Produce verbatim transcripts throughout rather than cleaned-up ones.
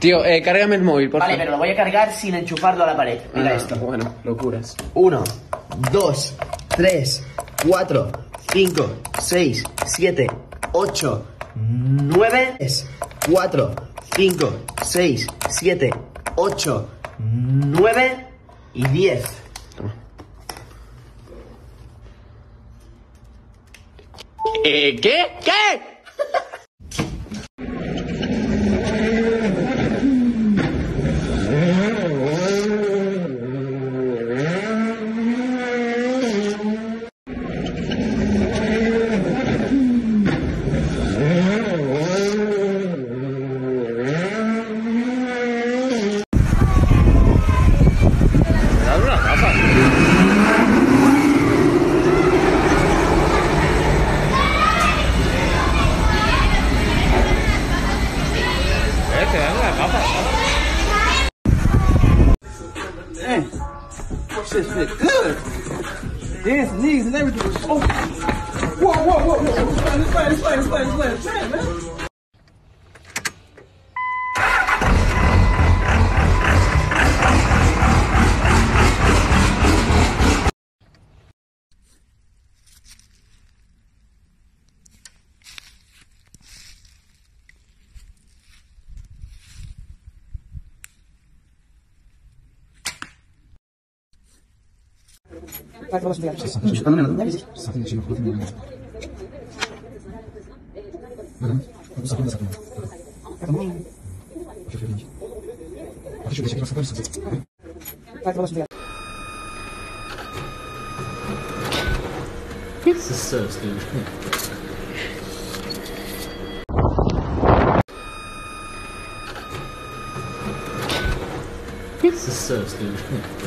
Tío, eh, cárgame el móvil, por favor. Vale, fin. pero lo voy a cargar sin enchufarlo a la pared. Mira ah, esto. Bueno, locuras. Uno, dos, tres, cuatro, cinco, seis, siete, ocho, nueve, cuatro, cinco, seis, siete, ocho, nueve y diez. Eh, ¿qué? ¿Qué? Hey, what's this fit? Good. Dance, knees, and everything. Oh, whoa, whoa, whoa, whoa! This way, this way, this way, this way, this way, man. This is so stupid. This is so stupid.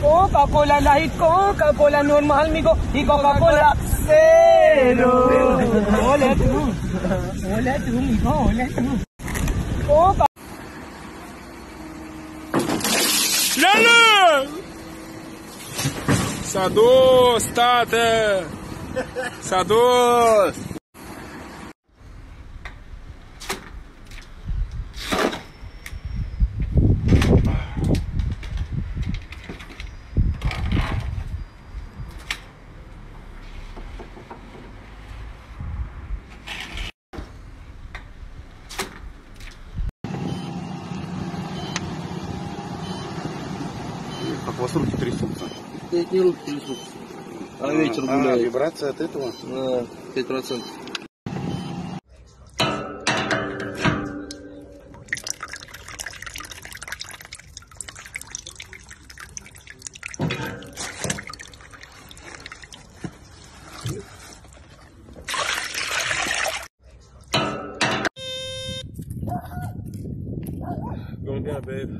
Coca-Cola Light, Coca-Cola normal, amigo, y Coca-Cola cero. Hola tú, hola tú, amigo, hola tú. Coca. Lala. Sados, tate. Sados. Как у вас руки трясутся? Нет, не руки трясутся. А, а ветер гуляет. А, вибрация от этого? Да, пять процентов. Go down, babe.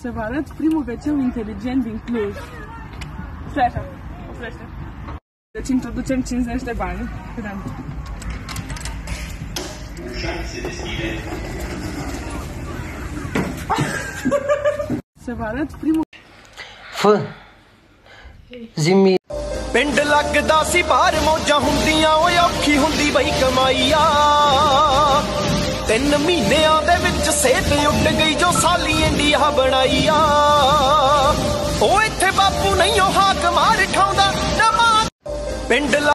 Să vă arăt primul veceu inteligent din Cluj. Stai așa, stai așa. Deci introducem cincizeci de bani. Putem. Se deschide. Să vă arăt primul. F. Zimi. Pind lagda si bahar moja hundiyan o auki hundi bhai kamaiya. Tin mahineyan de vich sehat ut gayi jo sali India banaiya. O itthe bapu nahi o haak maar thaunda na maan. Pind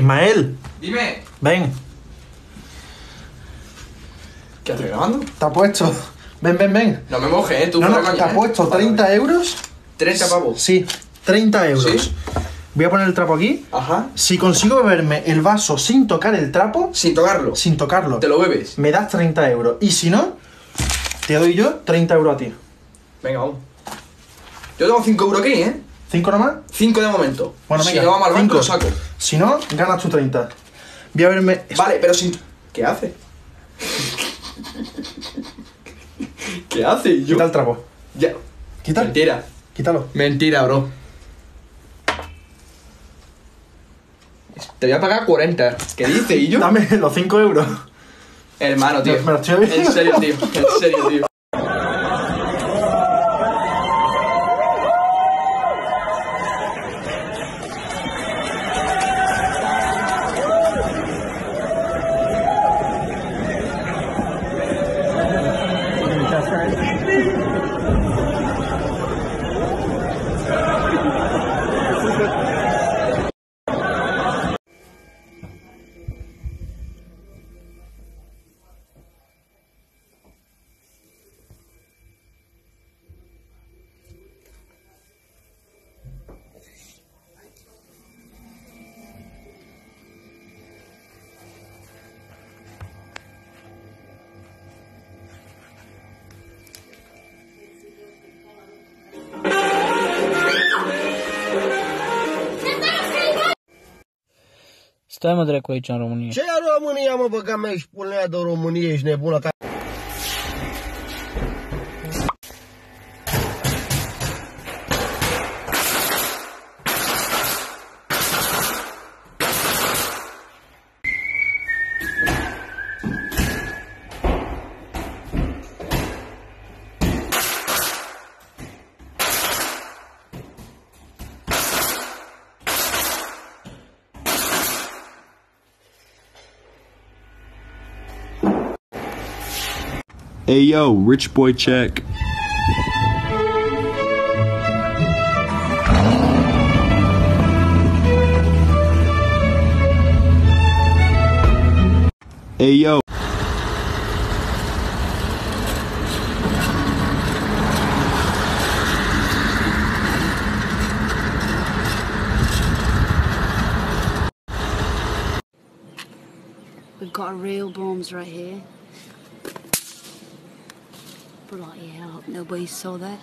Ismael. Dime. Ven. ¿Qué estoy grabando? Te ha puesto. Ven, ven, ven. No me mojes, eh. Tú no, no, te ha puesto treinta euros. treinta pavos. Sí, treinta euros. ¿Sí? Voy a poner el trapo aquí. Ajá. Si consigo beberme el vaso sin tocar el trapo. Sin tocarlo. Sin tocarlo. Te lo bebes. Me das treinta euros. Y si no, te doy yo treinta euros a ti. Venga, vamos. Yo tengo cinco euros aquí, eh. ¿Cinco nomás? Cinco de momento. Bueno, si no vamos al banco, lo saco. Si no, ganas tú treinta. Voy a verme... Vale, pero si... ¿Qué hace? ¿Qué hace? Yo... Quita el trapo. Ya. Quítalo. Mentira. Quítalo. Mentira, bro. Te voy a pagar cuarenta. ¿Qué dices, Illo? Dame los cinco euros. Hermano, tío. Me lo estoy viendo. En serio, tío. En serio, tío. Stai mă dracu aici în România. Ce e România, mă, bă, că mea ești pulnea de România, ești nebună ca... Hey yo, rich boy check. Hey yo. We've got real bombs right here. Bloody hell, I hope nobody saw that.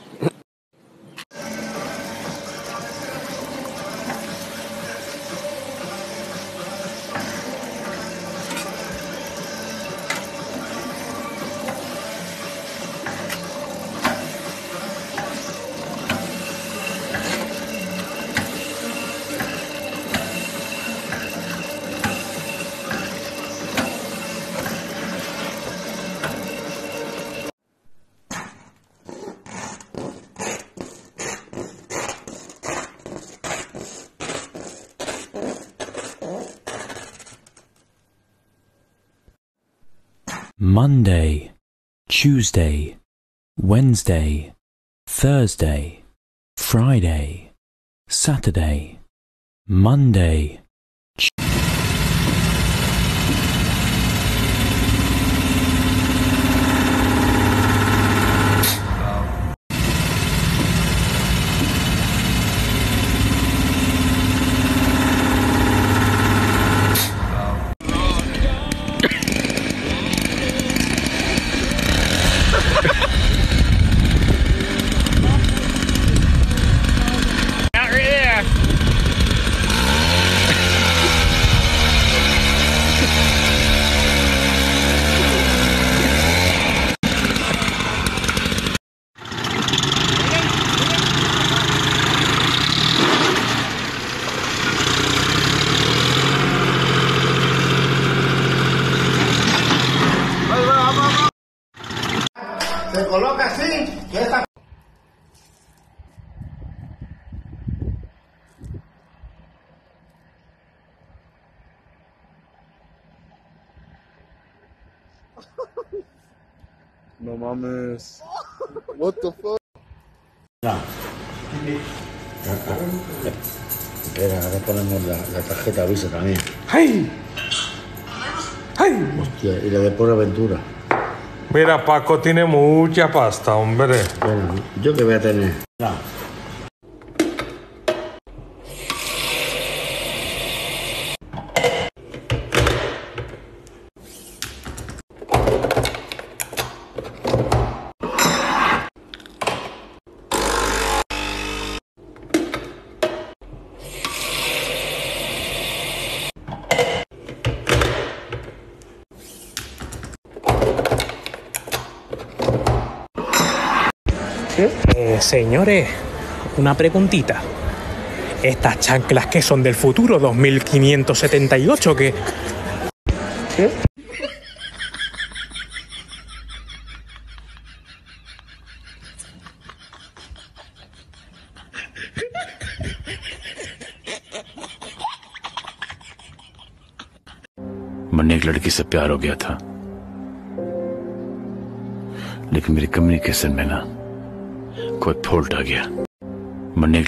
Monday, Tuesday, Wednesday, Thursday, Friday, Saturday, Monday. se coloca así, que esta... No mames. What the fuck? No. Espera, ahora ponemos la, la tarjeta Visa también. ¡Ay! ¡Ay! Hostia, y la de PortAventura. Mira, Paco tiene mucha pasta, hombre. Bueno, ¿yo qué voy a tener? No. Eh, señores, una preguntita. Estas chanclas que son del futuro dos mil quinientos setenta y ocho, que... ¿Qué? मैंने एक लड़की से प्यार हो गया था, लेकिन मेरी कम्युनिकेशन में ना कोई फॉल्ट आ गया. मैंने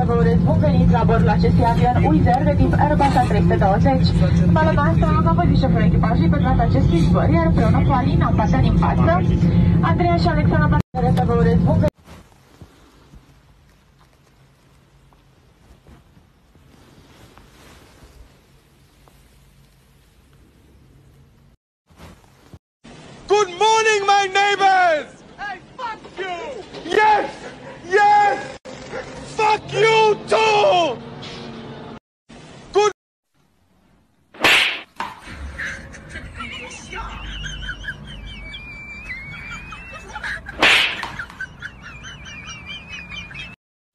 Să vă urez bun venit la bord la acestui avion Wizz Air de tip Airbus A trei douăzeci. Paloma asta a văzut și șoferul echipajului pe toată acestui zbor, iar împreună cu Alina au pasat din față. Andreea și Alexandra, să vă urez bun venit. Good morning, my neighbors! Hey, fuck you! Yes! Yes! Fuck you too! Good.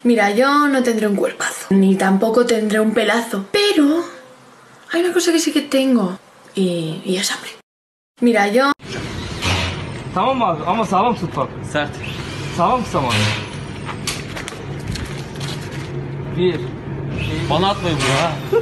Mira, yo no tendré un cuerpazo, ni tampoco tendré un pelazo, pero hay una cosa que sí que tengo, y, y es hambre. Mira, yo... Tamam abi, ama sağlam tut bak. Sert. Sağlam tut ama. Bir. Bana atmayın bunu ha.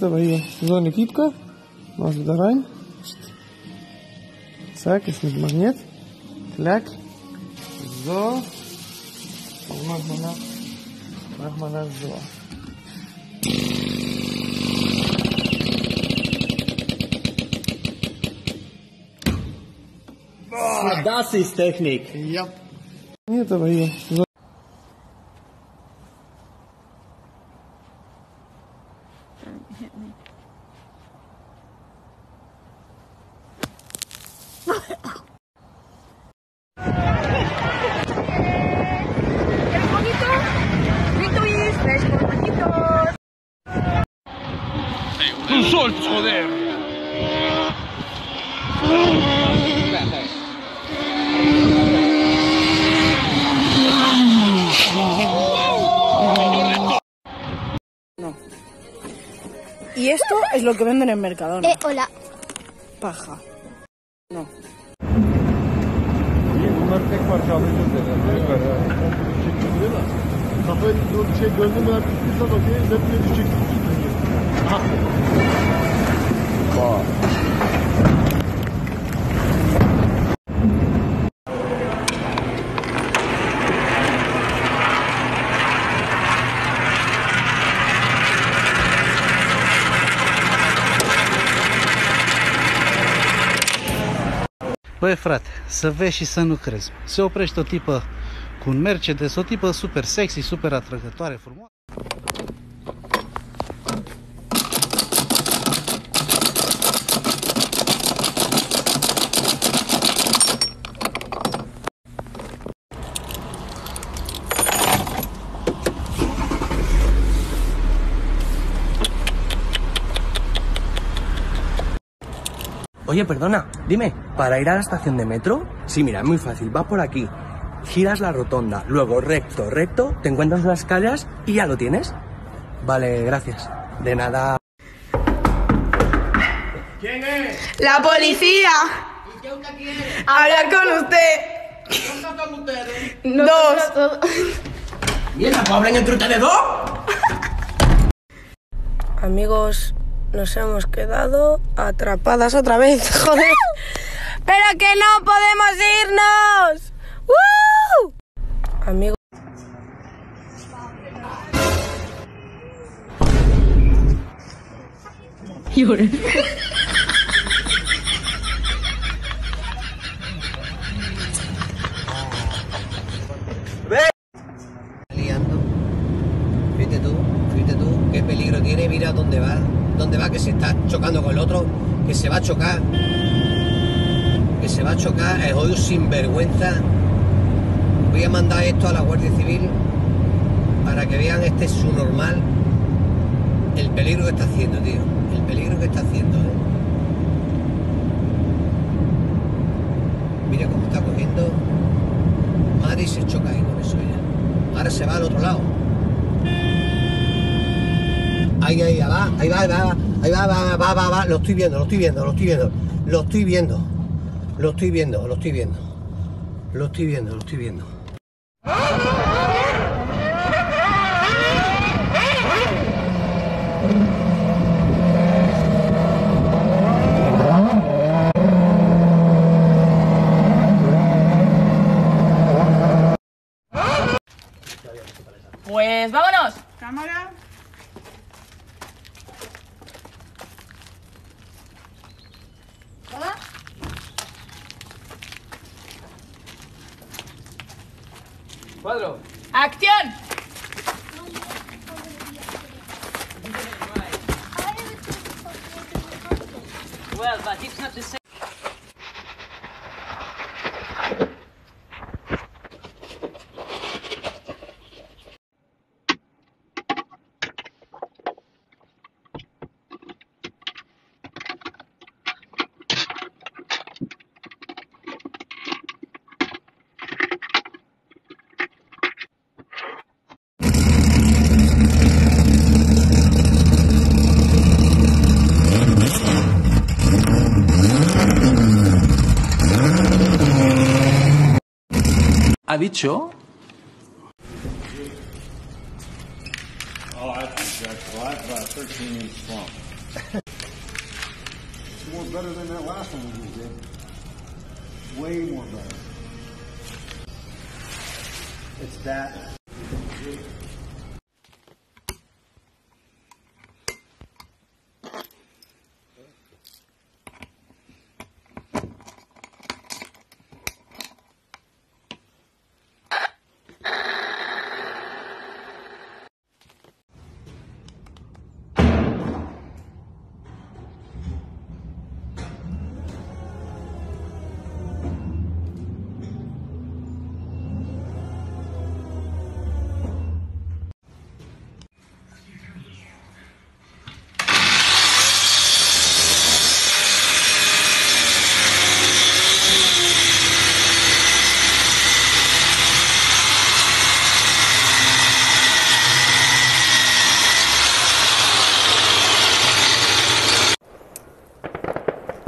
Това е сезонна кипка, може да райн, цак и с магнит, кляк, зо, магмана, магмана зо. Садаси с техник. Това е сезонна. ¡Tu sol, joder! Y esto es lo que venden en Mercadona. Eh, hola. Paja. No. Băi frate, să vezi și să nu crezi. Se oprește o tipă cu un Mercedes, o tipă super sexy, super atrăgătoare, frumoasă. Oye, perdona, dime, ¿para ir a la estación de metro? Sí, mira, es muy fácil, vas por aquí, giras la rotonda, luego recto, recto, te encuentras unas calles y ya lo tienes. Vale, gracias. De nada. ¿Quién es? ¡La policía! ¿Y qué onda quiere? ¡Hablar con usted! ¿Dónde están ustedes? Dos. Mierda, ¿pues hablan entre ustedes dos? Amigos... Nos hemos quedado atrapadas otra vez, joder. ¡Pero que no podemos irnos! ¡Woo! Amigo. Lloré. Liando. Fíjate tú, fíjate tú, qué peligro tiene, mira dónde va. ¿Dónde va? Que se está chocando con el otro, que se va a chocar, que se va a chocar, es hoy un sinvergüenza. Voy a mandar esto a la Guardia Civil para que vean este subnormal, el peligro que está haciendo, tío, el peligro que está haciendo, ¿eh? Mira cómo está cogiendo, madre, y se choca ahí con eso ya. Ahora se va al otro lado. Ahí, ahí, ahí va, ahí va, ahí va, ahí va, va, va, va, va, lo estoy viendo, lo estoy viendo, lo estoy viendo, lo estoy viendo, lo estoy viendo, lo estoy viendo, lo estoy viendo, lo estoy viendo. Pues vámonos. Cámara. Cuadro. ¡Acción! Well, but it's not the same. ¿Ha dicho?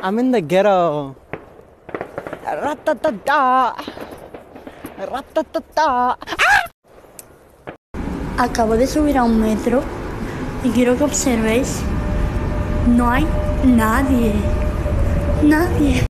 I'm in the ghetto. Ratatata. Ratatata. Acabo de subir a un metro y quiero que observéis. No hay nadie. Nadie.